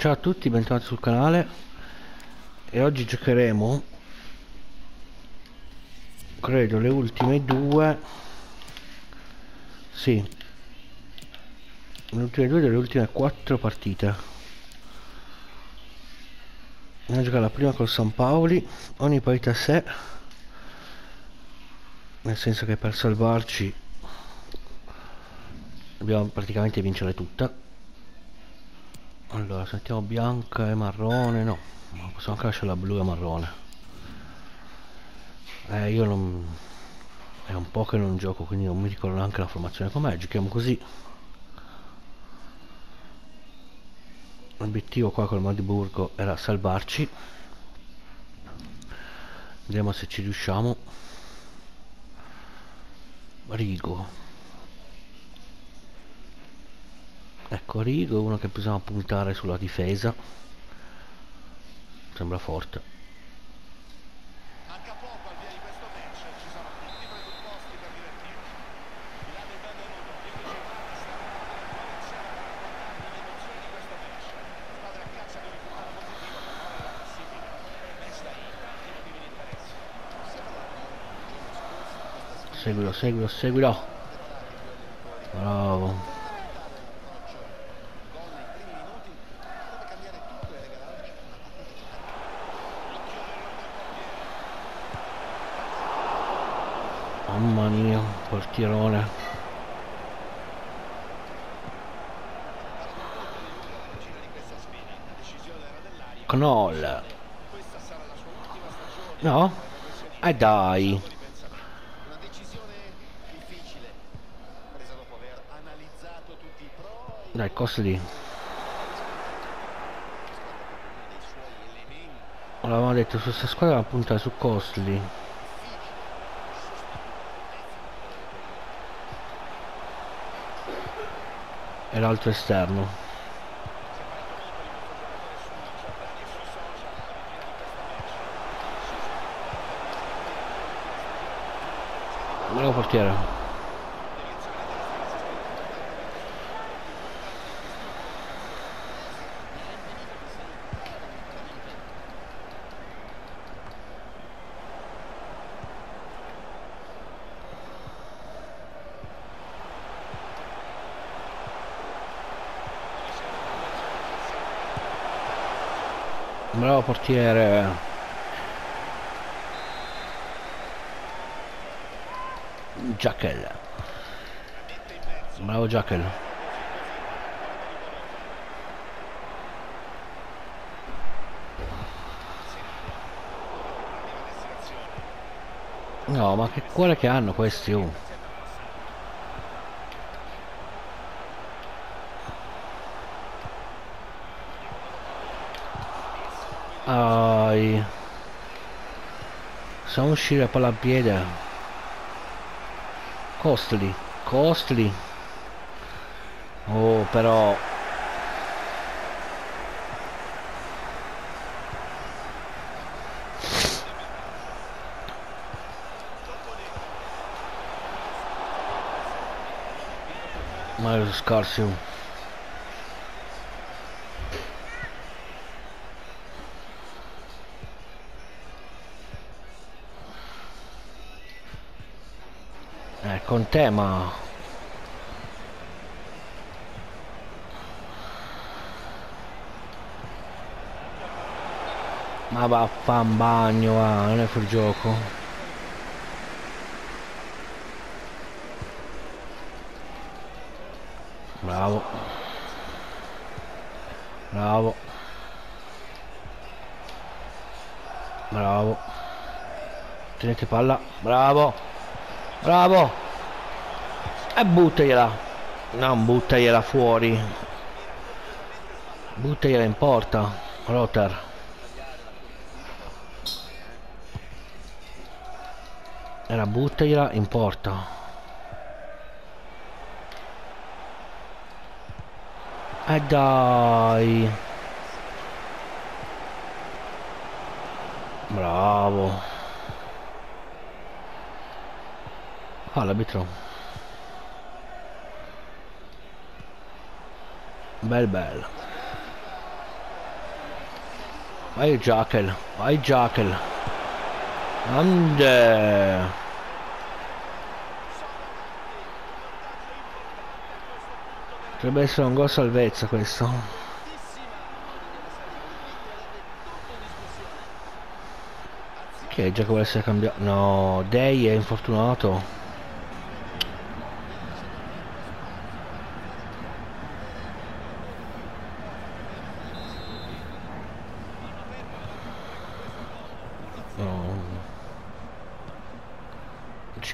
Ciao a tutti, bentornati sul canale. E oggi giocheremo, credo, le ultime due. Sì, le ultime due delle ultime 4 partite. Andiamo a giocare la prima col St. Pauli, ogni partita a sé, nel senso che per salvarci dobbiamo praticamente vincere tutta. Allora, sentiamo bianca e marrone, no, ma possiamo anche lasciarla blu e marrone. Io non... è un po' che non gioco, quindi non mi ricordo neanche la formazione com'è, giochiamo così. L'obiettivo qua col Magdeburgo era salvarci. Vediamo se ci riusciamo. Rigo. Ecco Rigo, uno che possiamo puntare sulla difesa. Sembra forte. Manca poco al via di questo match, ci sono tutti presupposti per divertirci. Il lato del benvenuto, Pietro Civati, sta guardando l'emozione di questo match. La squadra a caccia di un risultato positivo per fare la classifica. Messa in tanti motivi di interesse. Seguilo. Bravo. Mamma mia, portierone. Knoll. No? E dai. Una decisione difficile. Presa dopo aver analizzato tutti i pro. Dai, cosa lì? L'avevamo detto, su questa squadra punta su Costly. E l'altro esterno. Bravo portiere. Bravo portiere. Jaekel. Bravo Jaekel. No, ma che cuore che hanno questi, oh. Ai. Possiamo uscire a pallapiede. Costly. Oh, però ma è scarso. Con tema ma vaffan bagno, non è fuori gioco. Bravo, tenete palla, bravo. E buttagliela. Non buttagliela fuori. Buttagliela in porta. Rotter. Era buttagliela in porta. E dai. Bravo. Ah, l'arbitro. Bel Vai Jaekel, vai Jaekel. Ande. Potrebbe essere un gol salvezza questo. Che già che vuole essere cambiato. No, Dei è infortunato.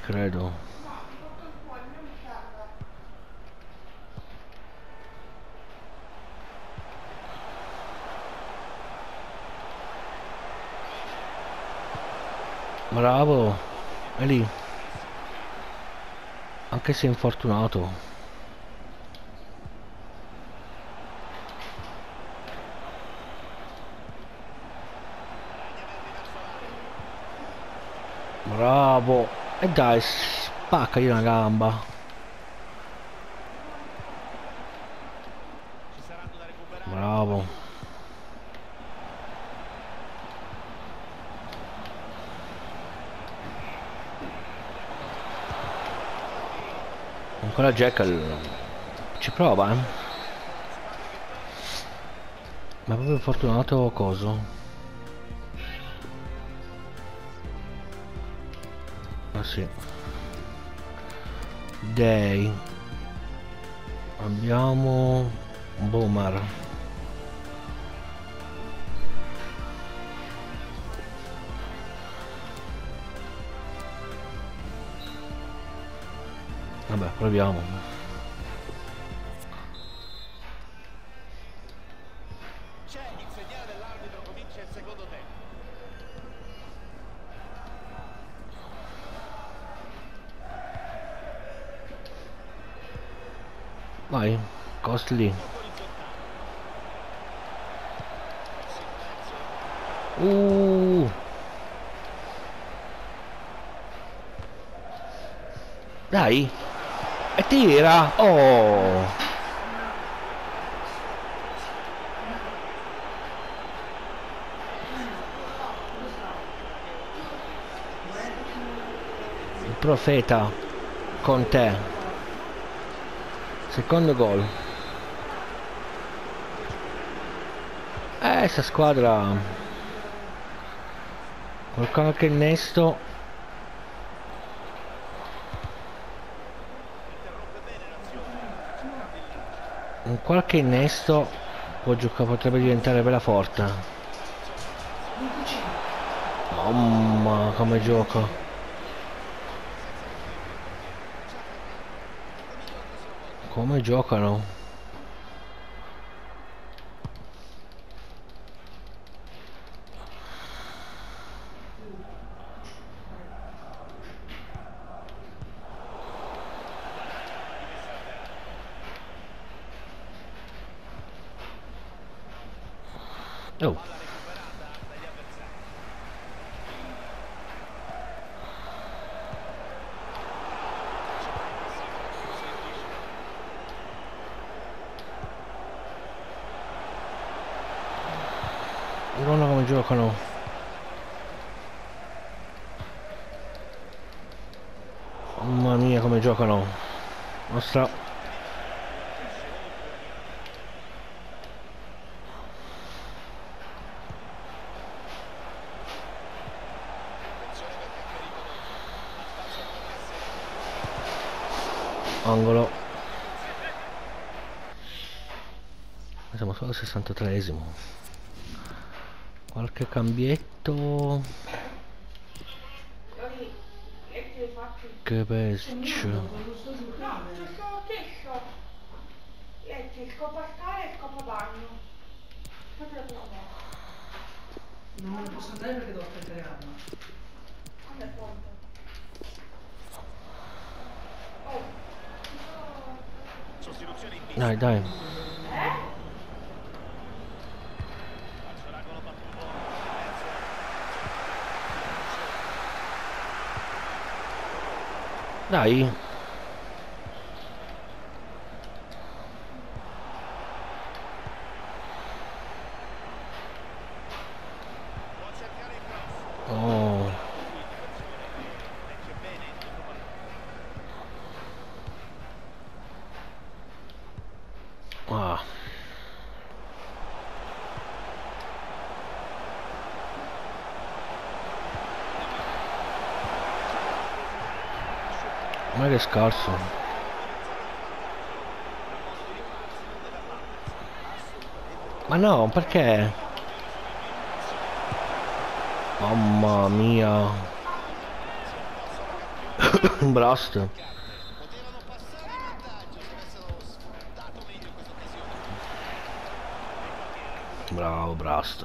Credo. Bravo, è lì. Anche se è infortunato. Bravo. E dai, spaccagli una gamba. Bravo. Ancora Jaekel ci prova, eh. Ma è proprio fortunato coso. Sì. Dei. Abbiamo Boomer. Vabbè, proviamo. C'è il segnale dell'arbitro, comincia il secondo tempo. Vai, Costly. Dai. E tira. Oh. Il profeta con te. Secondo gol. Sta squadra col qualche innesto. Un qualche innesto può giocare, potrebbe diventare bella forte. Mamma, come gioco. Come giocano? Oh. Guarda come giocano. Mamma mia come giocano. Nostra. Angolo. Siamo solo al 63esimo. Qualche cambietto. Che pesce. No, c'è solo questo. Leggi il copertale e il copabagno. Non me lo posso andare perché devo prendere arma. Quando è pronto? Oh. Sostituzione in vista. Dai, dai. Dai. Oh. Ah. Ma che scarso. Ma no, perché? Mamma mia. Brust. Bravo Brust.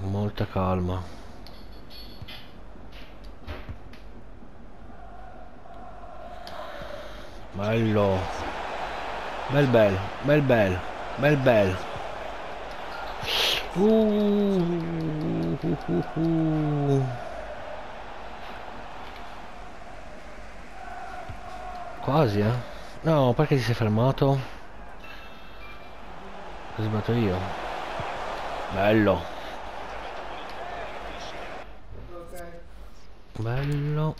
Molta calma. Bello, bel. Quasi, eh? No, perché ti sei fermato? Ho sbagliato io. Bello. Bello.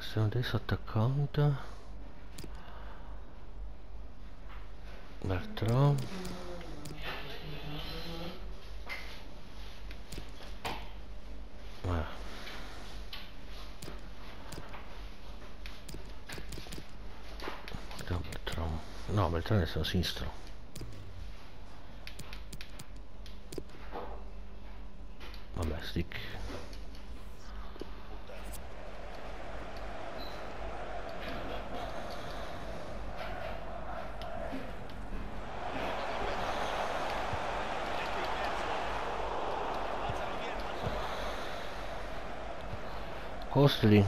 Sono adesso attaccante Bertrand. Bertrand. No, Bertrand è stato sinistro. Vabbè, stick. Costly.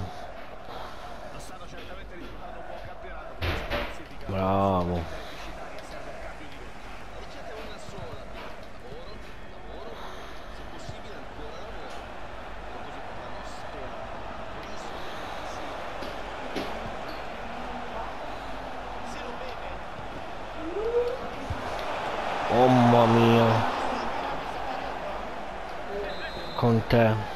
Bravo. Oh mamma mia. Con te.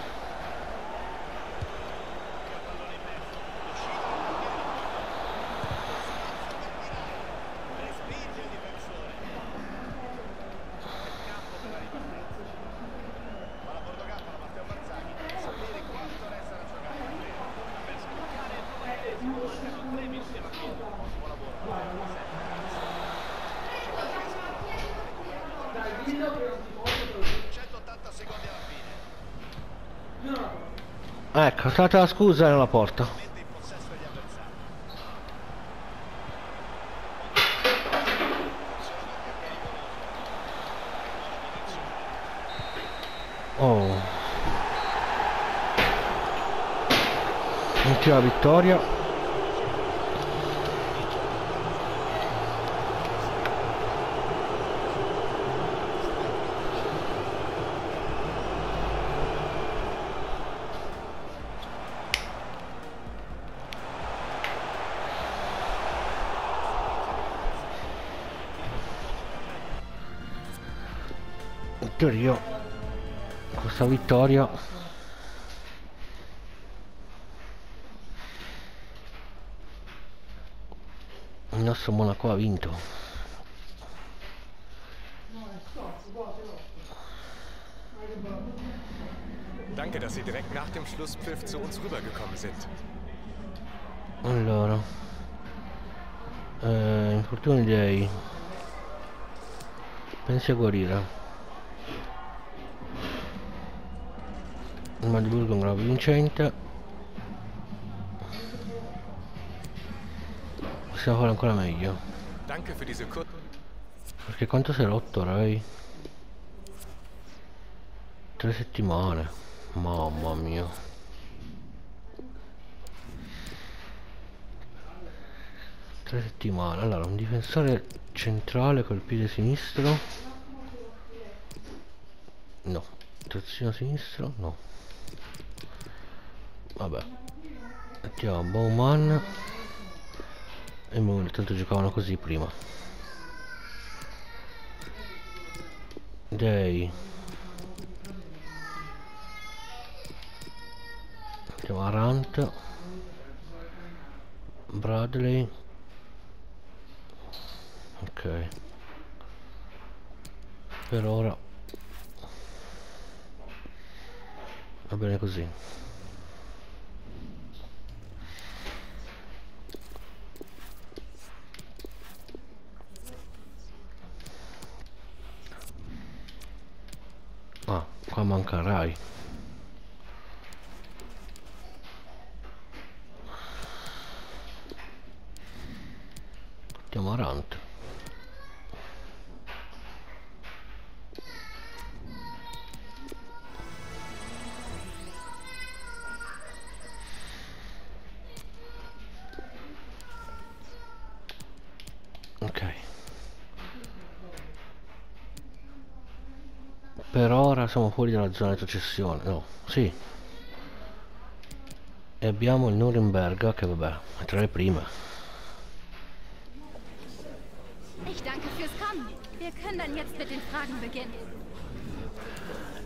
Ecco, è stata la scusa nella porta. Oh. Ultima vittoria. Io questa vittoria il nostro Monaco ha vinto. Danke, dass Sie direkt nach dem Schlusspfiff zu uns rübergekommen sind. Allora, infortuni dei pensi a guarire. Il Magdeburgo è un grave vincente. Possiamo fare ancora meglio. Perché quanto sei rotto, Ray? 3 settimane. Mamma mia. Allora, un difensore centrale col piede sinistro. No. Terzino sinistro? No. Vabbè, Mettiamo Bowman e Moon, tanto giocavano così prima. Dei mettiamo Arant, Bradley, ok, per ora va bene così. Ah, qua manca Rai. Mettiamo Arant. Per ora siamo fuori dalla zona di retrocessione, no, sì. E abbiamo il Nuremberg, che vabbè, è tra le prime. I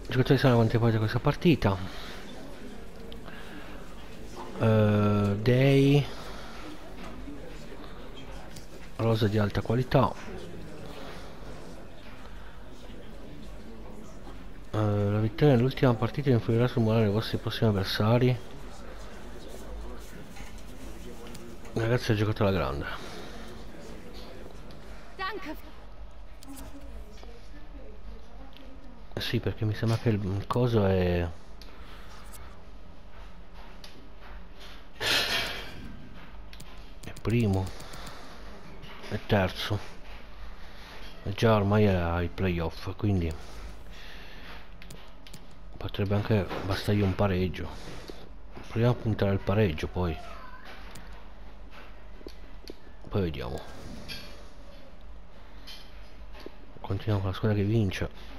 giocatori sono avanti poi da questa partita. Dei rosa di alta qualità. La vittoria nell'ultima partita influirà sul morale dei vostri prossimi avversari. Ragazzi, ha giocato alla grande. Sì, perché mi sembra che il coso è... è primo, è terzo, e già ormai è ai playoff, quindi... potrebbe anche bastargli un pareggio. Proviamo a puntare al pareggio, poi vediamo. Continuiamo con la squadra che vince.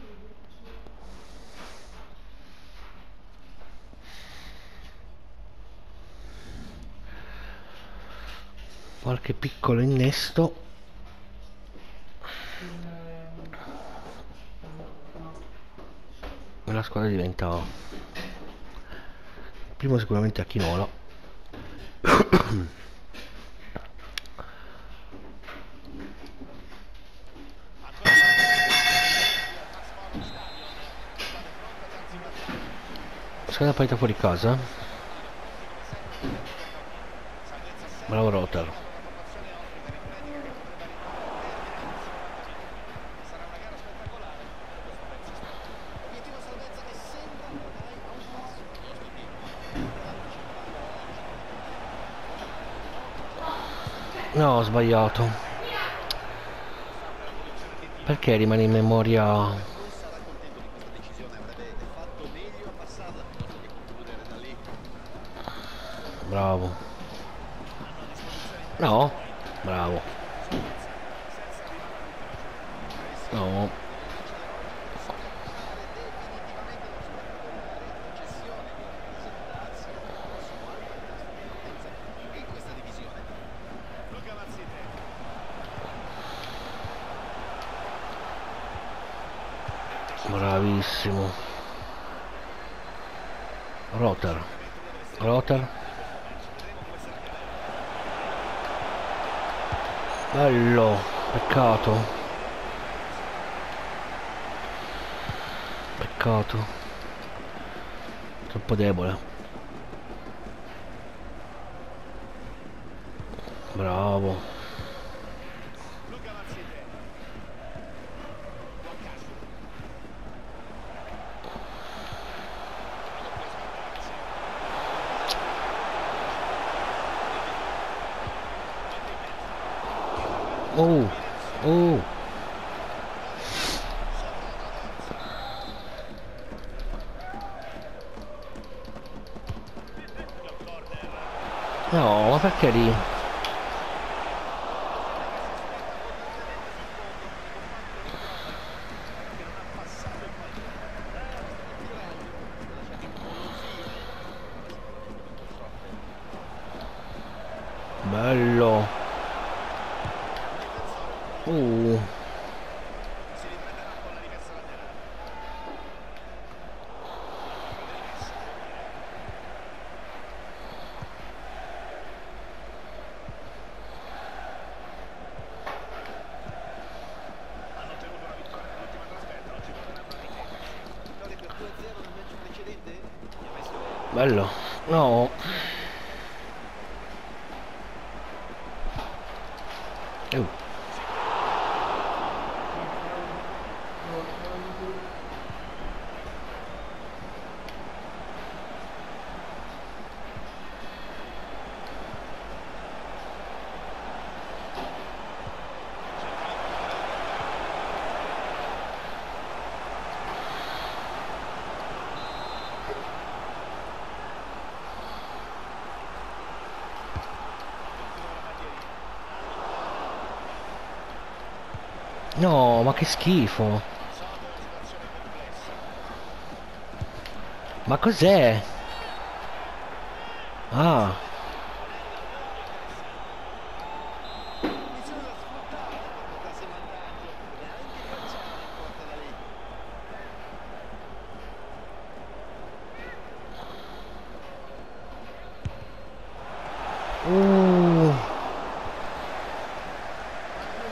Qualche piccolo innesto. La squadra diventa primo sicuramente a Chinola. Squadra partita fuori casa. Bravo Rotter. No, ho sbagliato. Perché rimane in memoria? Bravo. No? Bravo. No. Bravissimo Rotter. Rotter. Bello. Peccato. Peccato. Troppo debole. Bravo. Oh, oh. No, ma perché lì? Bello. Bello. No. No, ma che schifo. Ma cos'è? Ah.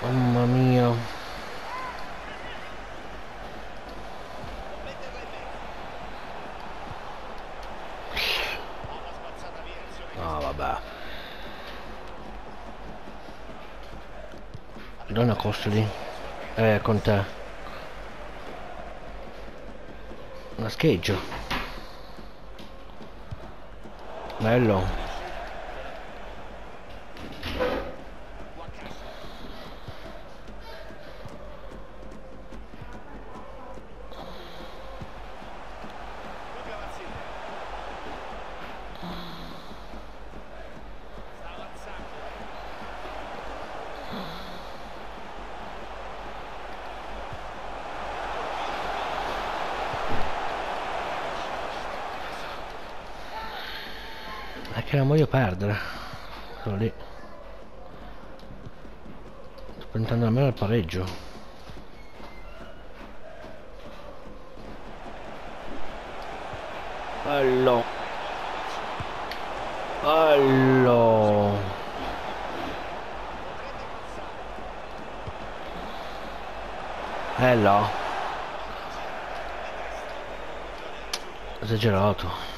Mamma mia. Donna Costoli, con te una scheggio. Bello. Che non voglio perdere. Sono lì aspettando almeno il pareggio. Bello. Bello. Bello. Esagerato.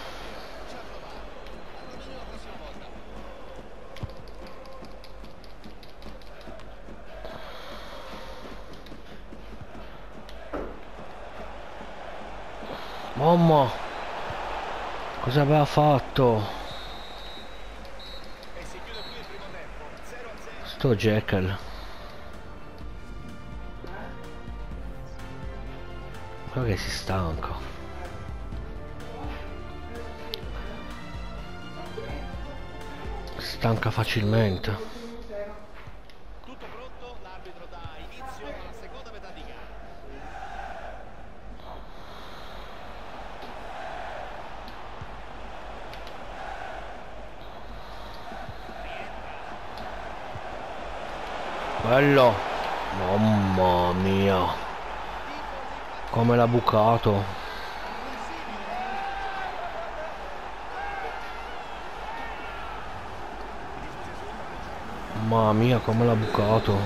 Mamma, cosa aveva fatto? Sto Jaekel. Quello che si stanca. Stanca facilmente. Tutto pronto, l'arbitro dà inizio alla seconda metà di gara. Bello. Mamma mia, come l'ha bucato. Mamma mia, come l'ha bucato.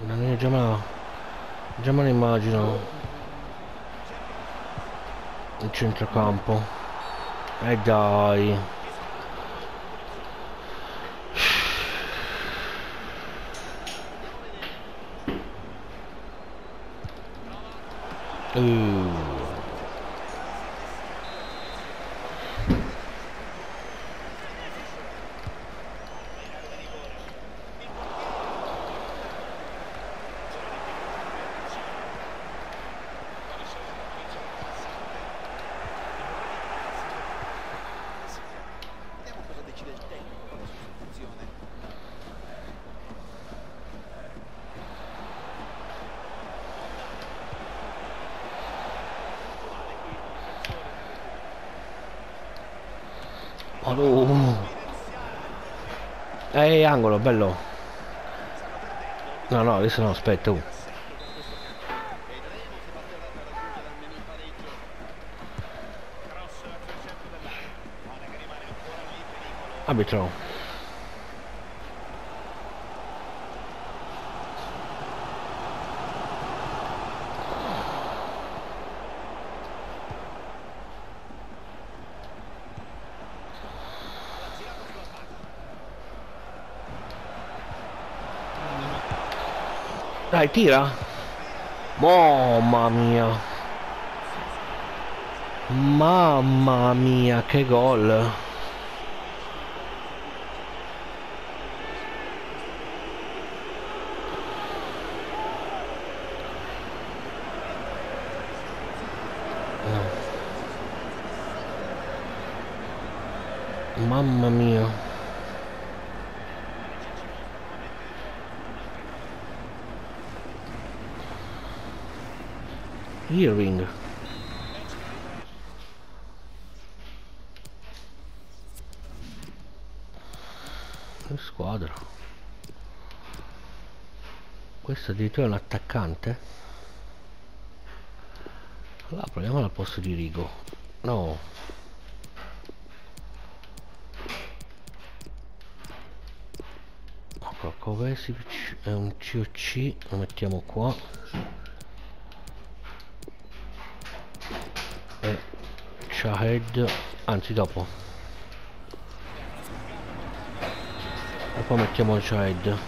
Non è già male. Già me lo immagino il centrocampo. E dai. Angolo, bello. No, no, adesso no, aspetta. Arbitro. Dai, tira. Mamma mia. Mamma mia, che gol. Mamma mia. Irving. Che squadra. Questo addirittura è un attaccante. Allora proviamo al posto di Rigo. No. Kovacic è un COC, lo mettiamo qua e Shahed, anzi dopo, e poi mettiamo Shahed.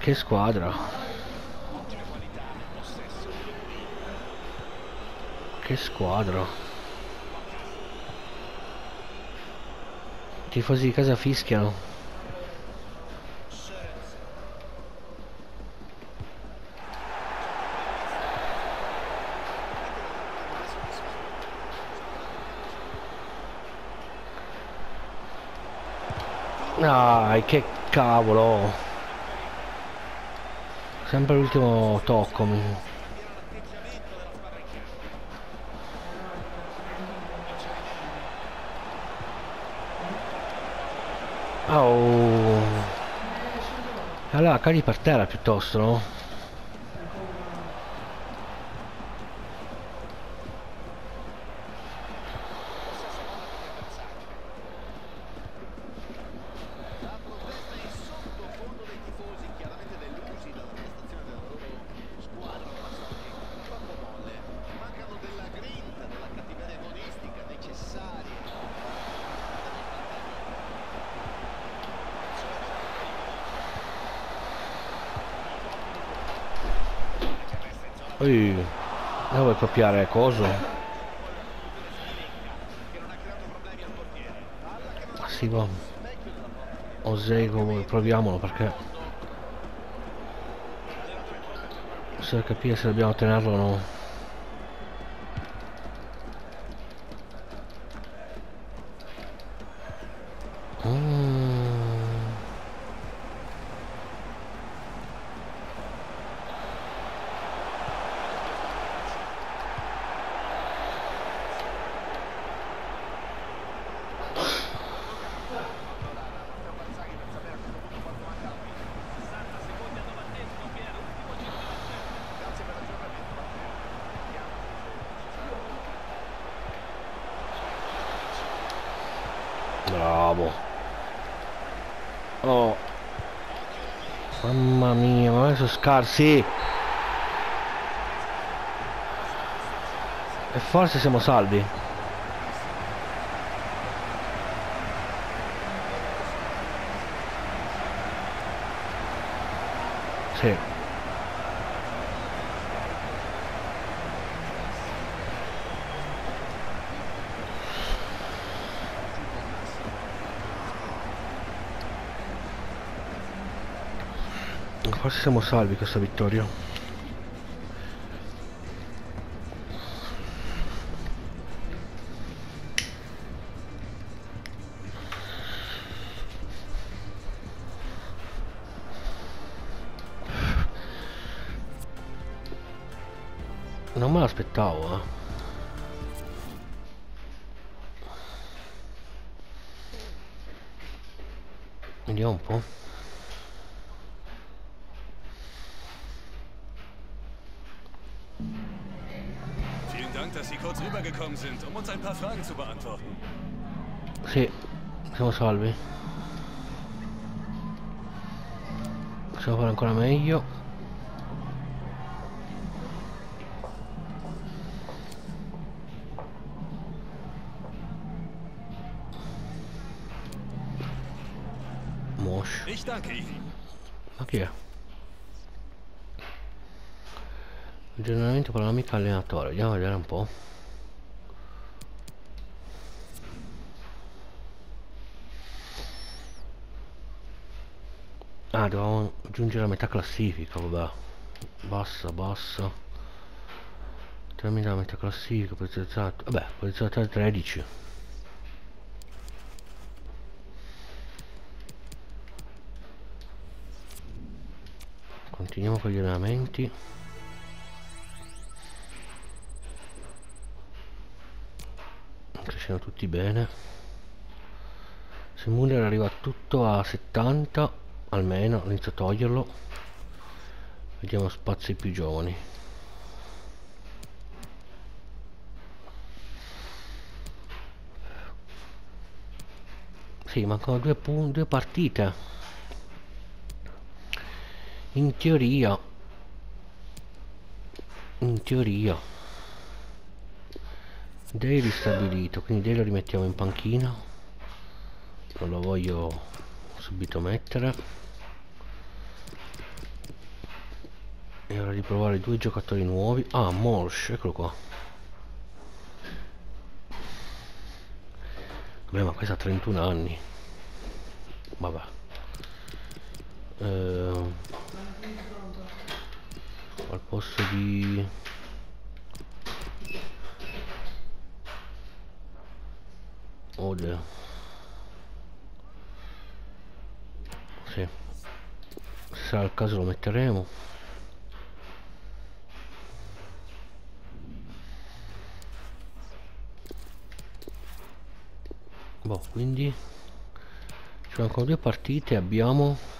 Che squadra, che squadra. I tifosi di casa fischiano. Dai, che cavolo. Sempre l'ultimo tocco. Oh. Allora cadi per terra piuttosto, no? Non vuoi copiare coso? Ma si va. Osego, proviamolo, perché bisogna capire se dobbiamo tenerlo o no. Bravo. Oh. Mamma mia, ma sono scarsi. E forse siamo salvi. Sì. Forse siamo salvi questa vittoria. Non me l'aspettavo, eh. Vediamo un po'. Vielen Dank, dass Sie kurz rübergekommen sind, uns ein paar Fragen zu beantworten. Sì, siamo salvi. Possiamo fare ancora meglio. Ma chi è? Aggiornamento panoramica allenatore, andiamo a vedere un po'. Ah, dovevamo aggiungere la metà classifica, vabbè. Bassa. Termina la metà classifica, posizionato. Vabbè, posizionato al 13. Continuiamo con gli allenamenti. Crescono tutti bene. Se Müller arriva tutto a 70 almeno, inizio a toglierlo. Vediamo spazi più giovani. Sì, mancano due partite. In teoria Dei ristabilito, quindi Dei lo rimettiamo in panchina, non lo voglio subito mettere. È ora di provare due giocatori nuovi. Ah, Morsch, eccolo qua. Vabbè, ma questo ha 31 anni. Vabbè. Al posto di Ode, sì, se sarà il caso lo metteremo. Boh, quindi ci mancano due partite, abbiamo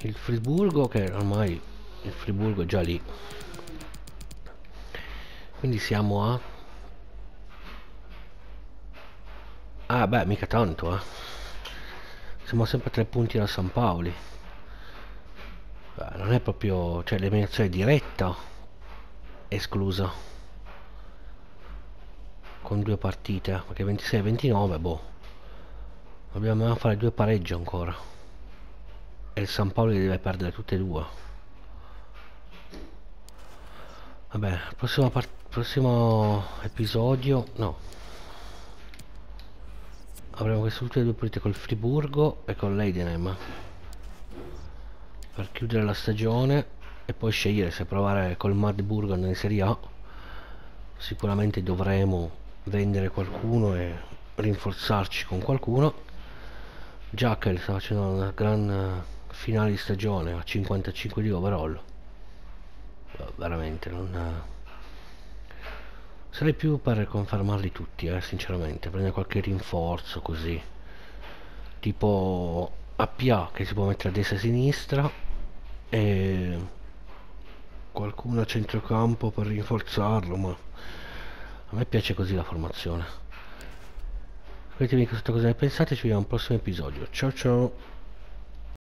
il Friburgo, che ormai il Friburgo è già lì, quindi siamo a... ah beh, mica tanto, eh, siamo sempre a 3 punti da St. Pauli. Beh, non è proprio, cioè l'eliminazione diretta esclusa con 2 partite, perché 26-29, boh, dobbiamo fare 2 pareggi ancora. E il St. Pauli deve perdere tutte e due. Vabbè, prossimo episodio, no, avremo queste ultime 2 partite col Friburgo e con Leidenheim per chiudere la stagione e poi scegliere se provare col Magdeburgo nella Serie A. Sicuramente dovremo vendere qualcuno e rinforzarci con qualcuno. Jaekel sta facendo una gran finale di stagione a 55 di overall. Veramente non sarei più per confermarli tutti, sinceramente, prendere qualche rinforzo così tipo APA che si può mettere a destra e a sinistra e qualcuno a centrocampo per rinforzarlo, ma a me piace così la formazione. Scrivetemi sotto cosa ne pensate, ci vediamo al prossimo episodio. Ciao ciao!